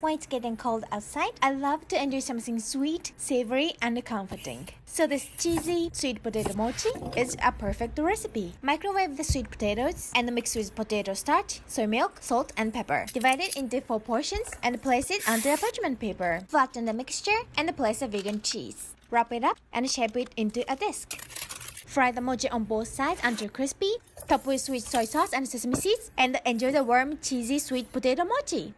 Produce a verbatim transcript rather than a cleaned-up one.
When it's getting cold outside, I love to enjoy something sweet, savory, and comforting. So this cheesy sweet potato mochi is a perfect recipe. Microwave the sweet potatoes and mix with potato starch, soy milk, salt, and pepper. Divide it into four portions and place it onto parchment paper. Flatten the mixture and place a vegan cheese. Wrap it up and shape it into a disc. Fry the mochi on both sides until crispy. Top with sweet soy sauce and sesame seeds, and enjoy the warm, cheesy sweet potato mochi.